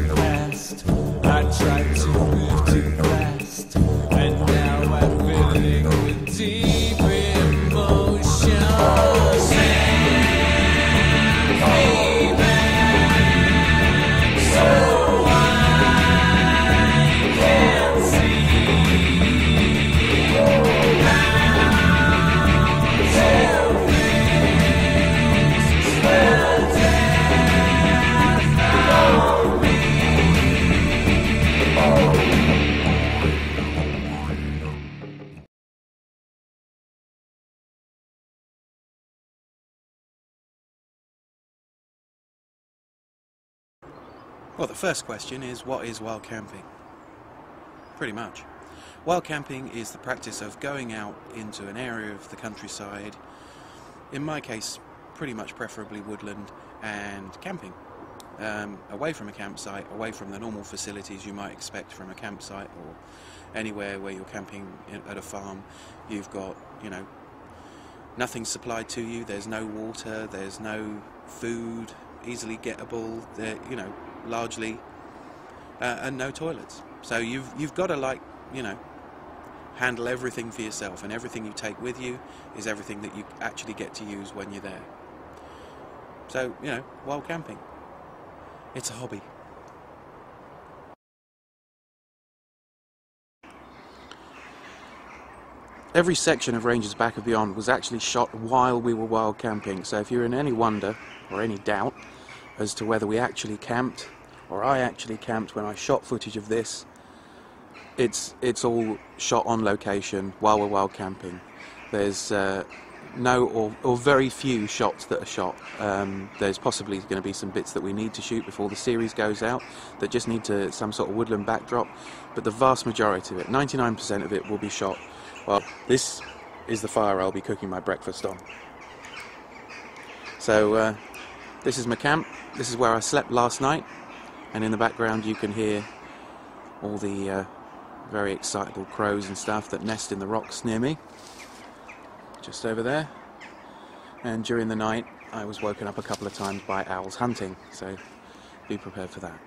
too fast. I tried to move too fast, and now I'm living with deep emotions. Send me back so I can see how to. Well, the first question is, what is wild camping? Pretty much. Wild camping is the practice of going out into an area of the countryside, in my case pretty much preferably woodland, and camping. Away from a campsite, away from the normal facilities you might expect from a campsite, or anywhere where you're camping at a farm. You've got, you know, nothing supplied to you, there's no water, there's no food, easily gettable, you know, largely, and no toilets. So you've got to, like, you know, handle everything for yourself, and everything you take with you is everything that you actually get to use when you're there. So, you know, wild camping, it's a hobby. Every section of R4nger's Back of Beyond was actually shot while we were wild camping, so if you're in any wonder or any doubt as to whether we actually camped, or I actually camped when I shot footage of this, it's all shot on location while we're wild camping. There's no or very few shots that are shot. There's possibly going to be some bits that we need to shoot before the series goes out that just need to some sort of woodland backdrop, but the vast majority of it, 99% of it, will be shot. Well, this is the fire I'll be cooking my breakfast on. So this is my camp, this is where I slept last night, and in the background you can hear all the very excitable crows and stuff that nest in the rocks near me, just over there. And during the night I was woken up a couple of times by owls hunting, so be prepared for that.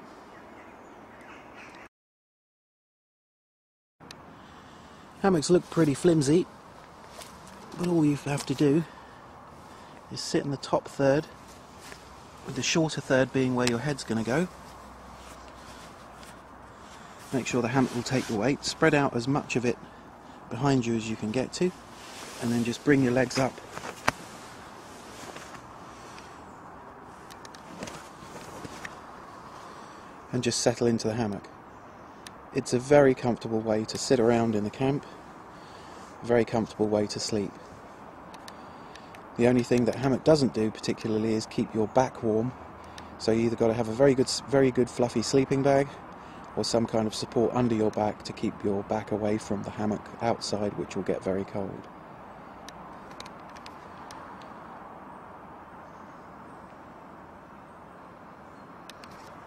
Hammocks look pretty flimsy, but all you have to do is sit in the top third, with the shorter third being where your head's going to go. Make sure the hammock will take the weight. Spread out as much of it behind you as you can get to, and then just bring your legs up. And just settle into the hammock. It's a very comfortable way to sit around in the camp. A very comfortable way to sleep. The only thing that hammock doesn't do particularly is keep your back warm, so you either got to have a very good fluffy sleeping bag or some kind of support under your back to keep your back away from the hammock outside, which will get very cold.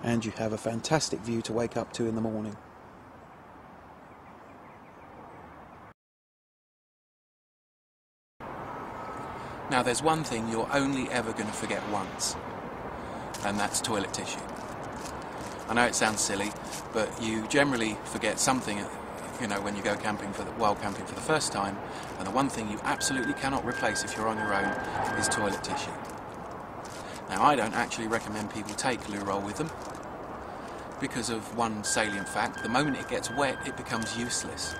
And you have a fantastic view to wake up to in the morning. Now, there's one thing you're only ever going to forget once, and that's toilet tissue. I know it sounds silly, but you generally forget something, you know, when you go camping wild camping for the first time, and the one thing you absolutely cannot replace if you're on your own is toilet tissue. Now, I don't actually recommend people take loo roll with them, because of one salient fact: the moment it gets wet, it becomes useless.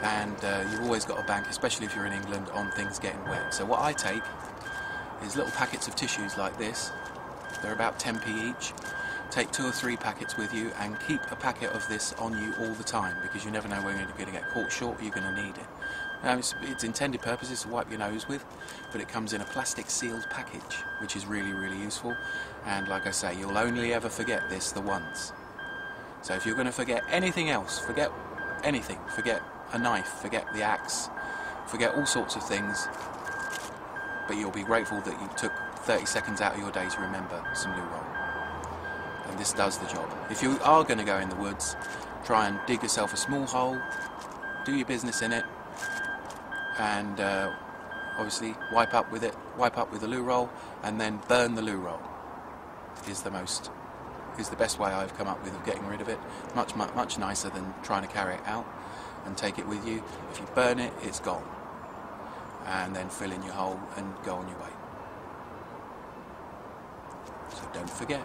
And you've always got a bank, especially if you're in England, on things getting wet. So what I take is little packets of tissues like this. They're about 10p each. Take 2 or 3 packets with you, and keep a packet of this on you all the time, because you never know when you're going to get caught short or you're going to need it. Now, its intended purpose is to wipe your nose with, but it comes in a plastic sealed package, which is really, really useful. And like I say, you'll only ever forget this the once. So if you're going to forget anything else, forget anything, forget a knife, forget the axe, forget all sorts of things, but you'll be grateful that you took 30 seconds out of your day to remember some loo roll. And this does the job. If you are going to go in the woods, try and dig yourself a small hole, do your business in it, and obviously wipe up with it, wipe up with the loo roll, and then burn the loo roll is the most is the best way I've come up with of getting rid of it. Much nicer than trying to carry it out and take it with you. If you burn it, it's gone, and then fill in your hole and go on your way. So don't forget.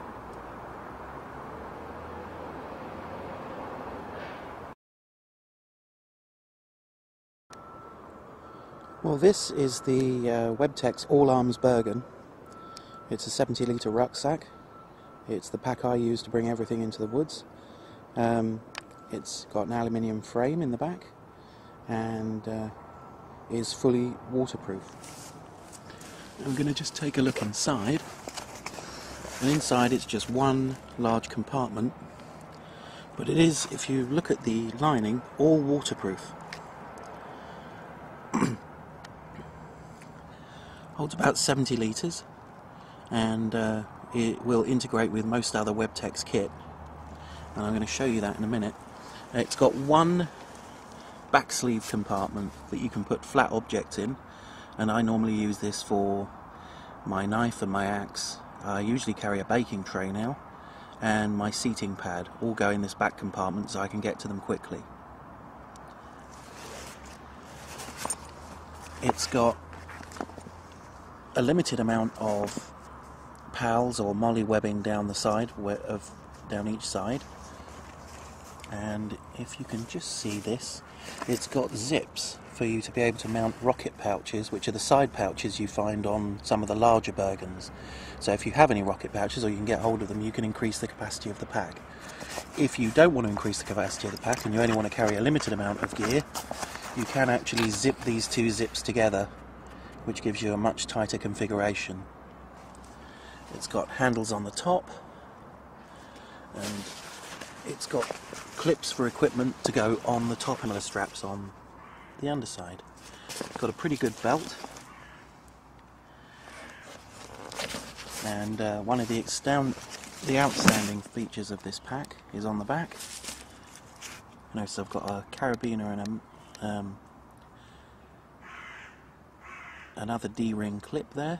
Well, this is the Webtex All Arms Bergen. It's a 70-litre rucksack. It's the pack I use to bring everything into the woods. It's got an aluminium frame in the back and is fully waterproof. I'm going to just take a look inside. And inside it's just one large compartment, but it is, if you look at the lining, all waterproof. Holds about 70 litres and it will integrate with most other Webtex kit, and I'm going to show you that in a minute. It's got one back sleeve compartment that you can put flat objects in, and I normally use this for my knife and my axe. I usually carry a baking tray now, and my seating pad all go in this back compartment so I can get to them quickly. It's got a limited amount of PALs or MOLLE webbing down the side, down each side, and if you can just see this, it's got zips for you to be able to mount rocket pouches, which are the side pouches you find on some of the larger Bergens. So if you have any rocket pouches or you can get hold of them, you can increase the capacity of the pack. If you don't want to increase the capacity of the pack and you only want to carry a limited amount of gear, you can actually zip these two zips together, which gives you a much tighter configuration. It's got handles on the top, and it's got clips for equipment to go on the top and the straps on the underside. It's got a pretty good belt, and one of the outstanding features of this pack is on the back. Notice I've got a carabiner and a another D-ring clip there,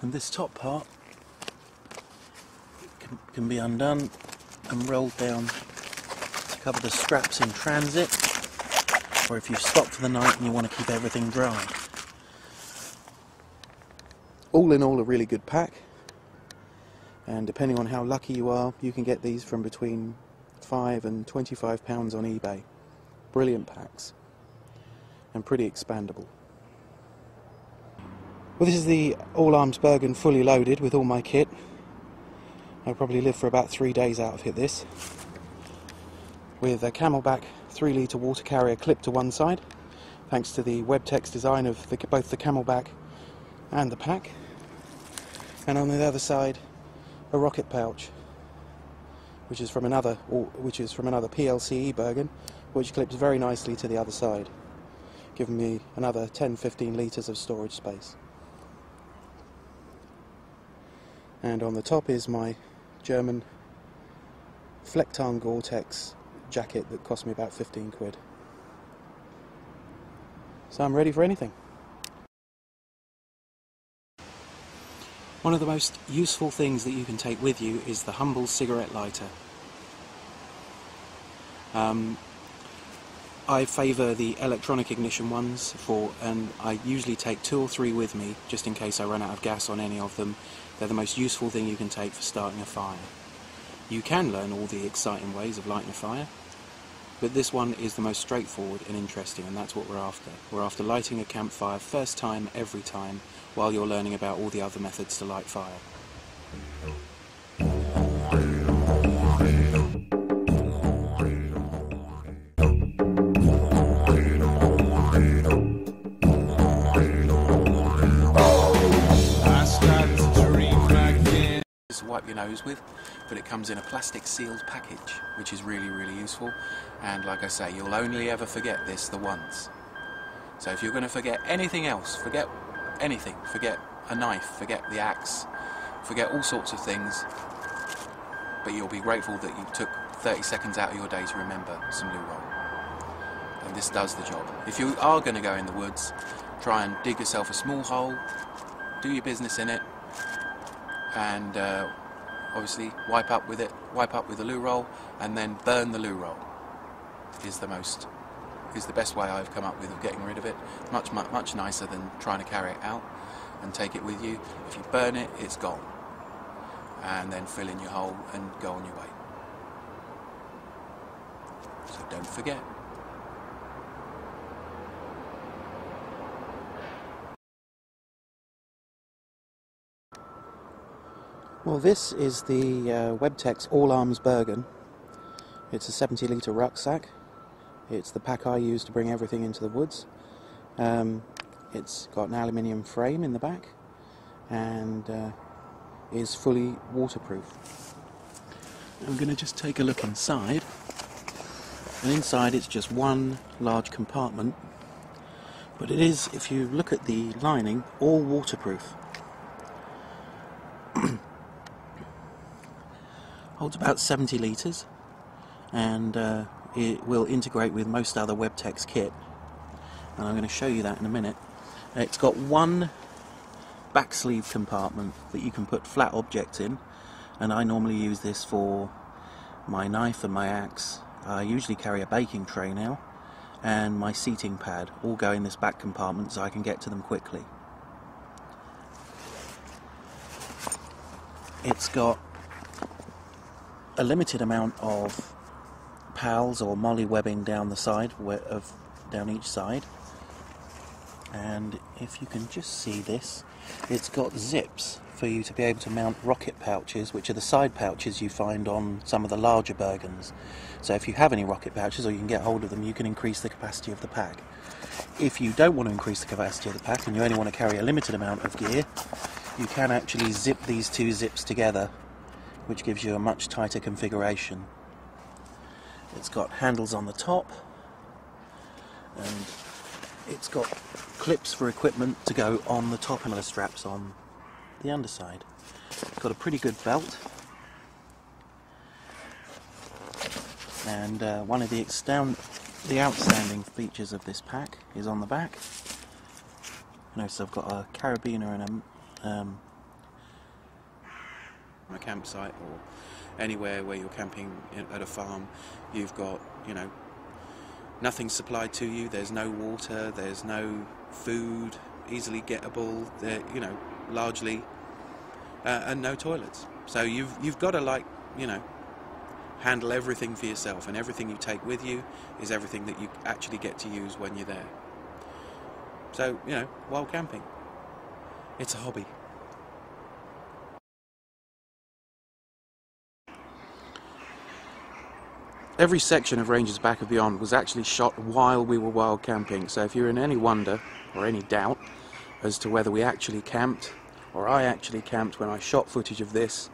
and this top part can be undone and rolled down to cover the straps in transit, or if you've stopped for the night and you want to keep everything dry. All in all, a really good pack, and depending on how lucky you are, you can get these from between £5 and £25 on eBay. Brilliant packs and pretty expandable. Well, this is the All Arms Bergen fully loaded with all my kit. I'll probably live for about 3 days out of this, with a Camelbak 3-litre water carrier clipped to one side, thanks to the Webtex design of both the Camelbak and the pack, and on the other side a rocket pouch, which is from another PLCE Bergen, which clips very nicely to the other side, giving me another 10-15 litres of storage space. And on the top is my German Flecktarn Gore-Tex jacket that cost me about 15 quid. So I'm ready for anything. One of the most useful things that you can take with you is the humble cigarette lighter. I favour the electronic ignition ones, and I usually take 2 or 3 with me just in case I run out of gas on any of them. They're the most useful thing you can take for starting a fire. You can learn all the exciting ways of lighting a fire, but this one is the most straightforward and interesting, and that's what we're after. We're after lighting a campfire first time, every time, while you're learning about all the other methods to light fire. Wipe your nose with, but it comes in a plastic sealed package, which is really useful, and like I say, you'll only ever forget this the once. So if you're going to forget anything else, forget anything, forget a knife, forget the axe, forget all sorts of things, but you'll be grateful that you took 30 seconds out of your day to remember some new roll. And this does the job. If you are going to go in the woods, try and dig yourself a small hole, do your business in it, and obviously wipe up with it, wipe up with a loo roll, and then burn the loo roll is the best way I've come up with of getting rid of it. Much nicer than trying to carry it out and take it with you. If you burn it, it's gone, and then fill in your hole and go on your way. So don't forget. Well, this is the Webtex All Arms Bergen. It's a 70-litre rucksack. It's the pack I use to bring everything into the woods. It's got an aluminium frame in the back and is fully waterproof. I'm going to just take a look inside, and inside it's just one large compartment, but it is, if you look at the lining, all waterproof. Holds about 70 litres and it will integrate with most other Webtex kit, and I'm going to show you that in a minute. It's got one back sleeve compartment that you can put flat objects in, and I normally use this for my knife and my axe. I usually carry a baking tray now, and my seating pad all go in this back compartment so I can get to them quickly. It's got a limited amount of PALs or MOLLE webbing down the side, down each side, and if you can just see this, it's got zips for you to be able to mount rocket pouches, which are the side pouches you find on some of the larger Bergens. So if you have any rocket pouches, or you can get hold of them, you can increase the capacity of the pack. If you don't want to increase the capacity of the pack and you only want to carry a limited amount of gear, you can actually zip these two zips together, which gives you a much tighter configuration. It's got handles on the top, and it's got clips for equipment to go on the top and the straps on the underside. It's got a pretty good belt, and one of the outstanding features of this pack is on the back. Notice I've got a carabiner and a a campsite, or anywhere where you're camping at a farm, you've got, you know, nothing supplied to you. There's no water, there's no food easily gettable, there, you know, largely, and no toilets. So you've got to, like, you know, handle everything for yourself, and everything you take with you is everything that you actually get to use when you're there. So, you know, while camping, it's a hobby. Every section of R4nger's Back of Beyond was actually shot while we were wild camping, so if you're in any wonder or any doubt as to whether we actually camped, or I actually camped when I shot footage of this,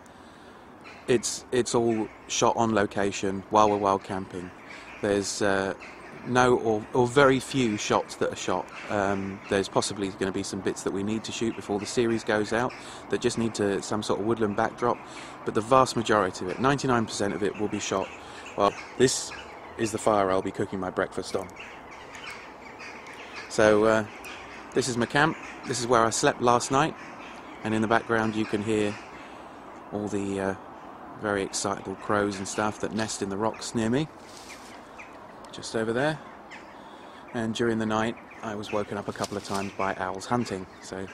it's all shot on location while we're wild camping. There's no or very few shots that are shot. There's possibly going to be some bits that we need to shoot before the series goes out that just need to some sort of woodland backdrop, but the vast majority of it, 99% of it, will be shot. Well, this is the fire I'll be cooking my breakfast on. So this is my camp. This is where I slept last night, and in the background you can hear all the very excitable crows and stuff that nest in the rocks near me, just over there. And during the night I was woken up a couple of times by owls hunting, so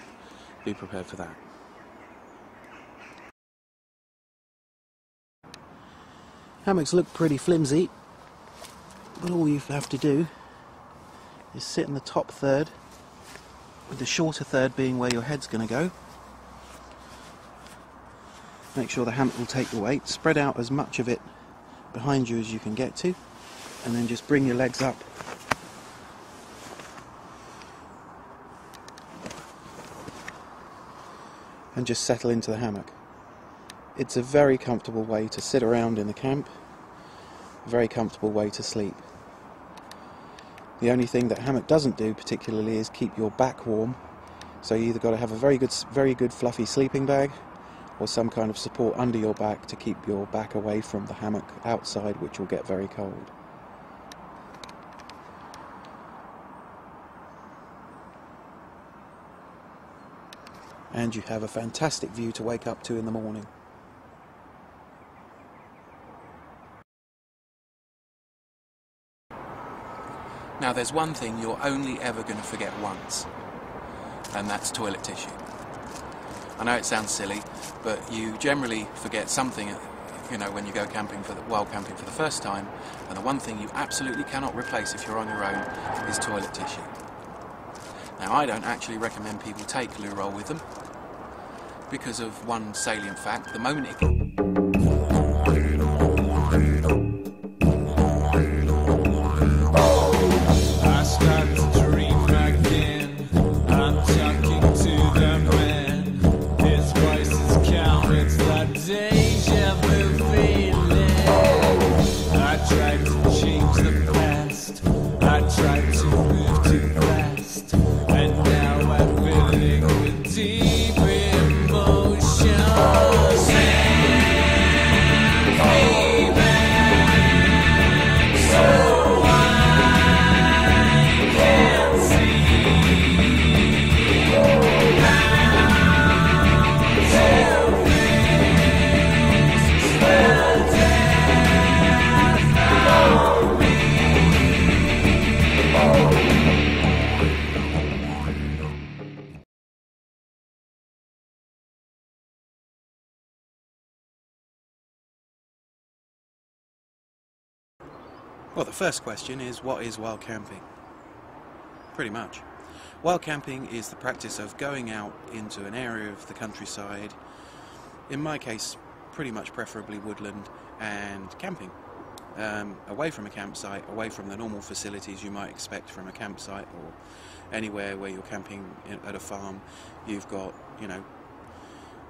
be prepared for that. Hammocks look pretty flimsy, but all you have to do is sit in the top third, with the shorter third being where your head's going to go. Make sure the hammock will take the weight, spread out as much of it behind you as you can get to, and then just bring your legs up. And just settle into the hammock. It's a very comfortable way to sit around in the camp, a very comfortable way to sleep. The only thing that hammock doesn't do particularly is keep your back warm, so you either got to have a very good fluffy sleeping bag, or some kind of support under your back to keep your back away from the hammock outside, which will get very cold. and you have a fantastic view to wake up to in the morning. Now there's one thing you're only ever going to forget once, and that's toilet tissue. I know it sounds silly, but you generally forget something, you know, when you go camping for the first time, and the one thing you absolutely cannot replace if you're on your own is toilet tissue. Now I don't actually recommend people take loo roll with them, because of one salient fact: the moment it Well, the first question is, what is wild camping? Pretty much. Wild camping is the practice of going out into an area of the countryside, in my case pretty much preferably woodland, and camping. Away from a campsite, away from the normal facilities you might expect from a campsite, or anywhere where you're camping at a farm. You've got, you know,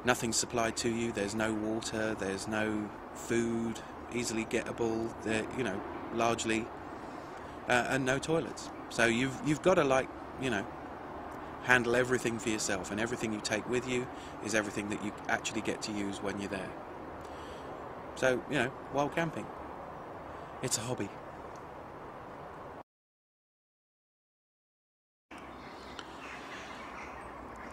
nothing supplied to you, there's no water, there's no food, easily gettable, you know, largely, and no toilets. So you've got to, like, you know, handle everything for yourself, and everything you take with you is everything that you actually get to use when you're there. So, you know, wild camping, it's a hobby.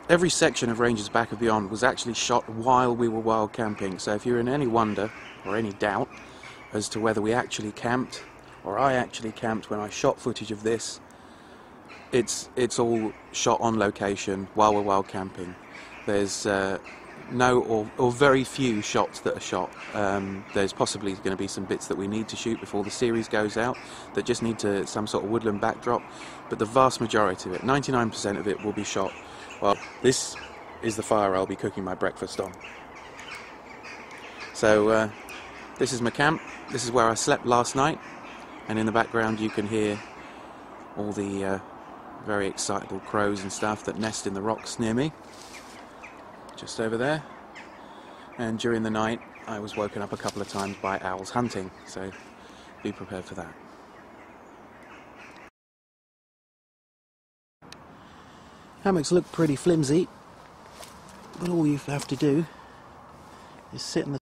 Every section of R4nger's Back of Beyond was actually shot while we were wild camping, so if you're in any wonder or any doubt as to whether we actually camped, or I actually camped when I shot footage of this, it's all shot on location while we're wild camping. There's no or very few shots that are shot. There's possibly going to be some bits that we need to shoot before the series goes out that just need to some sort of woodland backdrop, but the vast majority of it, 99% of it, will be shot. Well, this is the fire I'll be cooking my breakfast on. So this is my camp, this is where I slept last night, and in the background you can hear all the very excitable crows and stuff that nest in the rocks near me, just over there. And during the night I was woken up a couple of times by owls hunting, so be prepared for that. Hammocks look pretty flimsy, but all you have to do is sit in the